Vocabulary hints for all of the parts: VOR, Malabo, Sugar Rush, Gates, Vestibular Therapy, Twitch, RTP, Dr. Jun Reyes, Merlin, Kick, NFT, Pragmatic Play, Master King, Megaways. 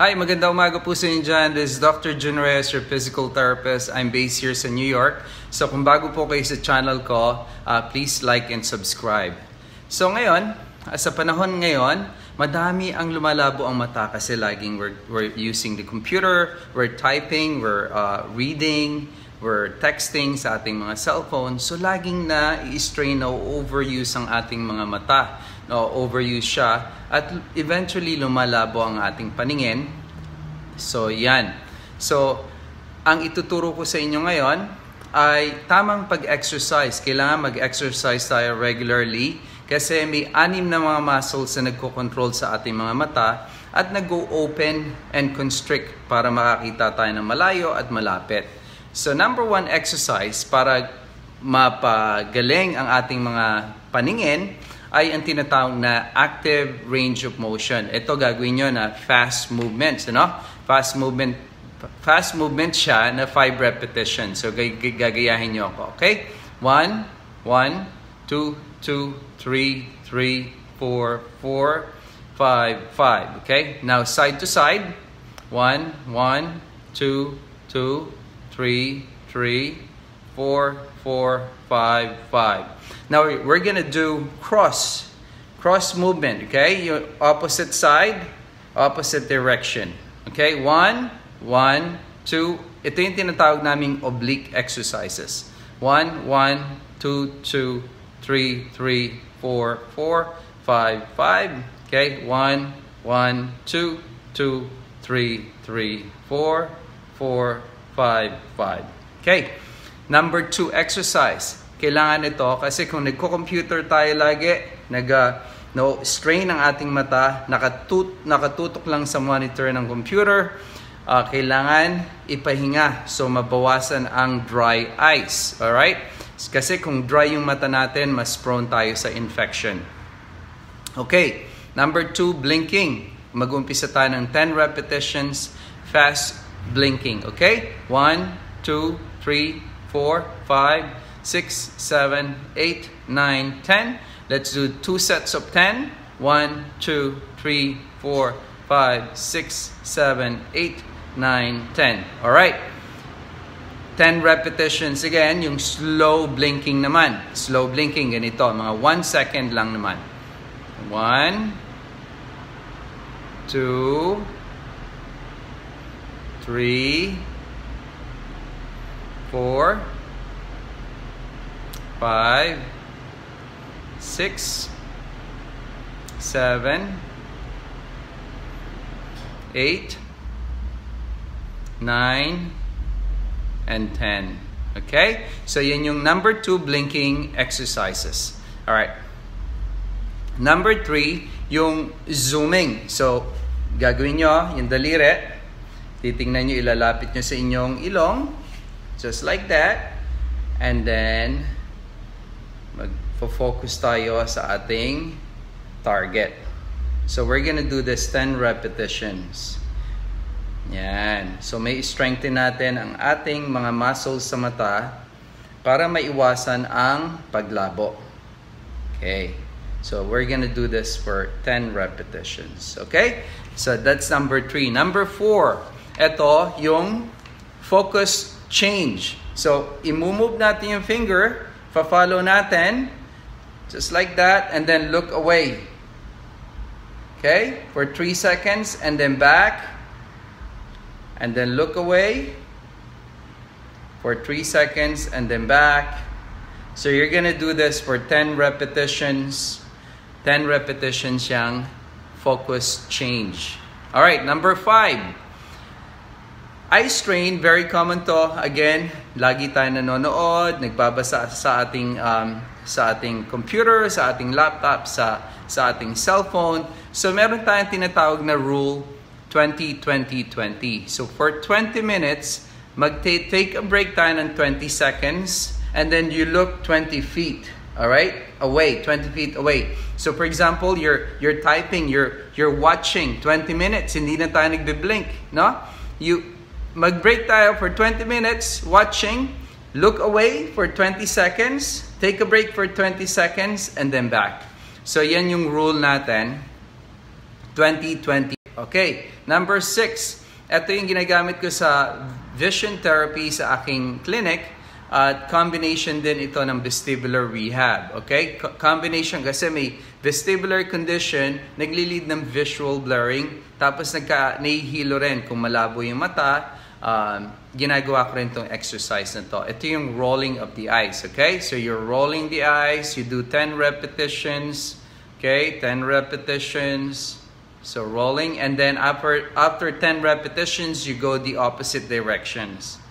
Hi, magandang umaga po sa inyo dyan. This is Dr. Jun Reyes, your physical therapist. I'm based here sa New York. So kung bago po kayo sa channel ko, please like and subscribe. So ngayon, sa panahon ngayon, madami ang lumalabo ang mata kasi laging we're using the computer, we're typing, we're reading, we're texting sa ating mga cellphone. So laging na i-strain o overuse ang ating mga mata. Overuse siya at eventually lumalabo ang ating paningin. So yan. So ang ituturo ko sa inyo ngayon ay tamang pag-exercise. Kailangan mag-exercise tayo regularly kasi may anim na mga muscles na nagko-control sa ating mga mata at nag-go open and constrict para makakita tayo ng malayo at malapit. So number one exercise para mapagaling ang ating mga paningin ay ang tinatawag na active range of motion. Ito gagawin nyo na fast movements, ano? Fast movement siya na 5 repetitions. So gagayahin nyo ako, okay? 1, 1, 2, 2, 3, 3, 4, 4, 5, 5, okay? Now side to side. 1, 1, 2, 2, 3, 3, 4, 4, 5, 5. Now we're gonna do cross movement, okay? Your opposite side, opposite direction, okay? 1, 1, 2. Ito yung tinatawag naming oblique exercises. 1, 1, 2, 2, 3, 3, 4, 4, 5, 5. Okay, 1, 1, 2, 2, 3, 3, 4, 4, 5, 5. Okay, number 2 exercise. Kailangan ito kasi kung nagko-computer tayo lagi, strain ang ating mata, nakatutok lang sa monitor ng computer, kailangan ipahinga so mabawasan ang dry eyes. Alright? Kasi kung dry yung mata natin, mas prone tayo sa infection. Okay, number 2, blinking. Mag-umpisa tayo ng 10 repetitions, fast blinking, okay? 1, 2, 3, 4, 5, 6, 7, 8, 9, 10. Let's do 2 sets of 10. 1, 2, 3, 4, 5, 6, 7, 8, 9, 10. All right. 10 repetitions again. Yung slow blinking naman. Slow blinking ganito. Mga 1 second lang naman. 1, 2, 3, 4, 5, 6, 7, 8, 9, and 10. Okay? So yan yung number 2 blinking exercises. All right. Number 3, yung zooming. So gagawin nyo yung daliri. Titingnan nyo, ilalapit nyo sa inyong ilong. Just like that. And then, mag-focus tayo sa ating target. So, we're gonna do this 10 repetitions. Yan. So, may strengthen natin ang ating mga muscles sa mata para maiwasan ang paglabo. Okay. So, we're gonna do this for 10 repetitions. Okay? So, that's number 3. Number 4. Ito yung focus change. So, imumove natin yung finger, fa-follow natin, just like that, and then look away. Okay? For 3 seconds, and then back, and then look away, for 3 seconds, and then back. So, you're gonna do this for 10 repetitions. 10 repetitions yung focus change. Alright, number 5. Eye strain, very common to. Again, lagi tayo nanonood, nagbabasa sa ating computer, sa ating laptop, sa ating cellphone. So meron tayong tinatawag na rule 20-20-20. So for 20 minutes, mag-take a break tayo ng 20 seconds and then you look 20 feet, all right? Away, 20 feet away. So for example, you're typing, you're watching 20 minutes, hindi na tayo nagbe-blink, no? Mag-break tayo for 20 minutes, watching, look away for 20 seconds, take a break for 20 seconds, and then back. So, yan yung rule natin, 20-20. Okay, number 6. Ito yung ginagamit ko sa vision therapy sa aking clinic. At combination din ito ng vestibular rehab. Okay? Combination kasi may vestibular condition, naglilid ng visual blurring, tapos nahihilo rin kung malabo yung mata. Ginagawa ko rin itong exercise na to. Ito yung rolling of the eyes, okay? So you're rolling the eyes, you do 10 repetitions, okay? 10 repetitions, so rolling, and then after 10 repetitions, you go the opposite directions,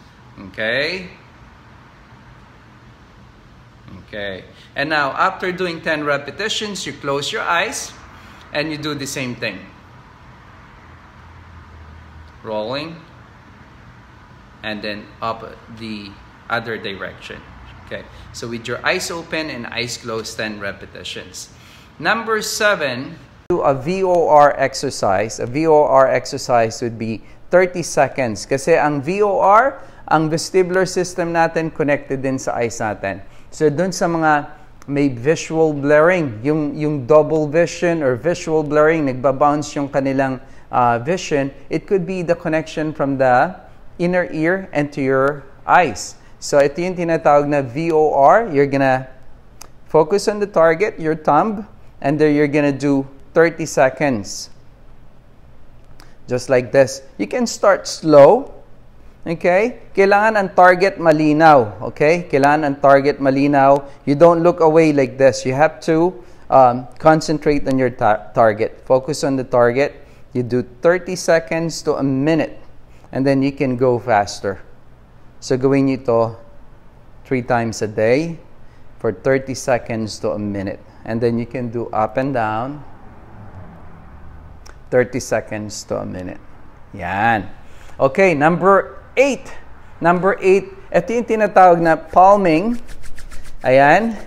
okay? Okay, and now after doing 10 repetitions, you close your eyes and you do the same thing. Rolling. And then up the other direction. Okay, so with your eyes open and eyes closed, 10 repetitions. Number 7, do a VOR exercise. A VOR exercise would be 30 seconds. Kasi ang VOR, ang vestibular system natin connected din sa eyes natin. So dun sa mga may visual blurring, yung double vision or visual blurring, nagbabounce yung kanilang vision, it could be the connection from the inner ear and to your eyes. So ito yung tinatawag na VOR. You're gonna focus on the target, your thumb, and then you're gonna do 30 seconds. Just like this. You can start slow. Okay? Kailangan ang target malinaw. Okay? Kailangan ang target malinaw. You don't look away like this. You have to concentrate on your target. Focus on the target. You do 30 seconds to a minute. And then you can go faster. So gawin nyo ito 3 times a day for 30 seconds to a minute. And then you can do up and down 30 seconds to a minute. Yan. Okay, number 8. Number 8, ito yung tinatawag na palming. Ayan.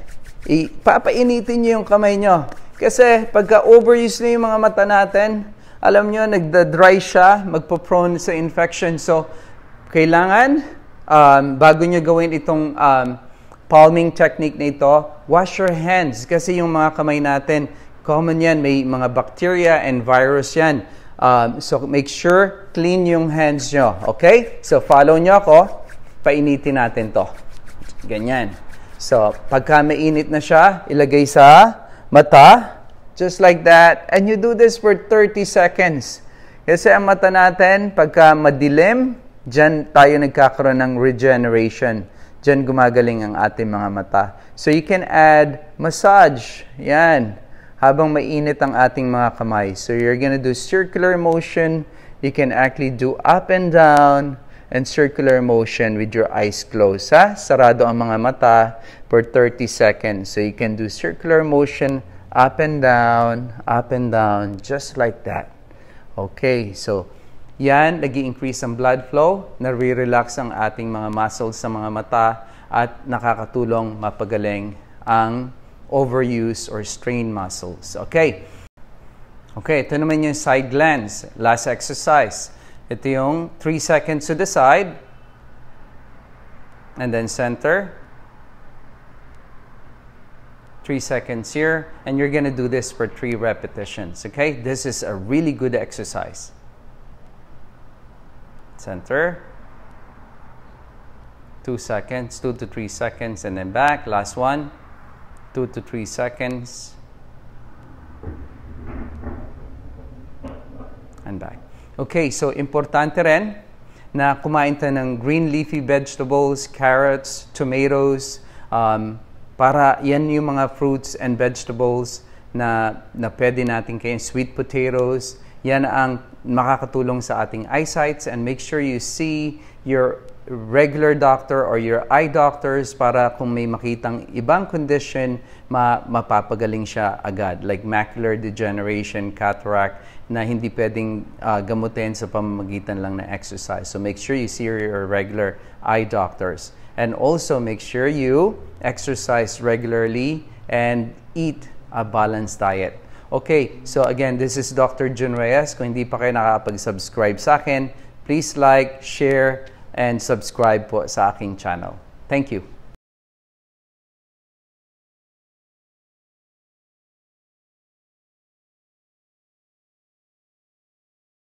Papainitin nyo yung kamay nyo. Kasi pagka overuse na yung mga mata natin, alam nyo, nagda-dry siya, magpo-prone sa infection. So, kailangan, bago nyo gawin itong palming technique na ito, wash your hands. Kasi yung mga kamay natin, common yan, may mga bacteria and virus yan. So, make sure, clean yung hands nyo. Okay? So, follow nyo ako, painitin natin to. Ganyan. So, pagka mainit na siya, ilagay sa mata. Just like that. And you do this for 30 seconds. Kasi ang mata natin, pagka madilim, dyan tayo nagkakaroon ng regeneration. Dyan gumagaling ang ating mga mata. So you can add massage. Yan. Habang mainit ang ating mga kamay. So you're gonna do circular motion. You can actually do up and down and circular motion with your eyes closed. Ha? Sarado ang mga mata for 30 seconds. So you can do circular motion. Up and down, just like that. Okay, so yan, nag-i-increase ang blood flow, nare-relax ang ating mga muscles sa mga mata, at nakakatulong mapagaling ang overuse or strain muscles. Okay, okay, ito naman yung side glance, last exercise. Ito yung 3 seconds to the side, and then center. 3 seconds here, and you're gonna do this for 3 repetitions, okay? This is a really good exercise. Center. 2 seconds, 2 to 3 seconds, and then back. Last one. 2 to 3 seconds. And back. Okay, so importante rin na kumain tayo ng green leafy vegetables, carrots, tomatoes, para yan yung mga fruits and vegetables na pwede natin kain. Sweet potatoes, yan ang makakatulong sa ating eyesight. And make sure you see your regular doctor or your eye doctors para kung may makitang ibang condition, mapapagaling siya agad. Like macular degeneration, cataract, na hindi pwedeng gamutin sa pamamagitan lang na exercise. So make sure you see your regular eye doctors. And also make sure you exercise regularly and eat a balanced diet. Okay, so again, this is Dr. Jun Reyes. Kung hindi pa kayo nakapag-subscribe sa akin, please like, share, and subscribe po sa aking channel. Thank you.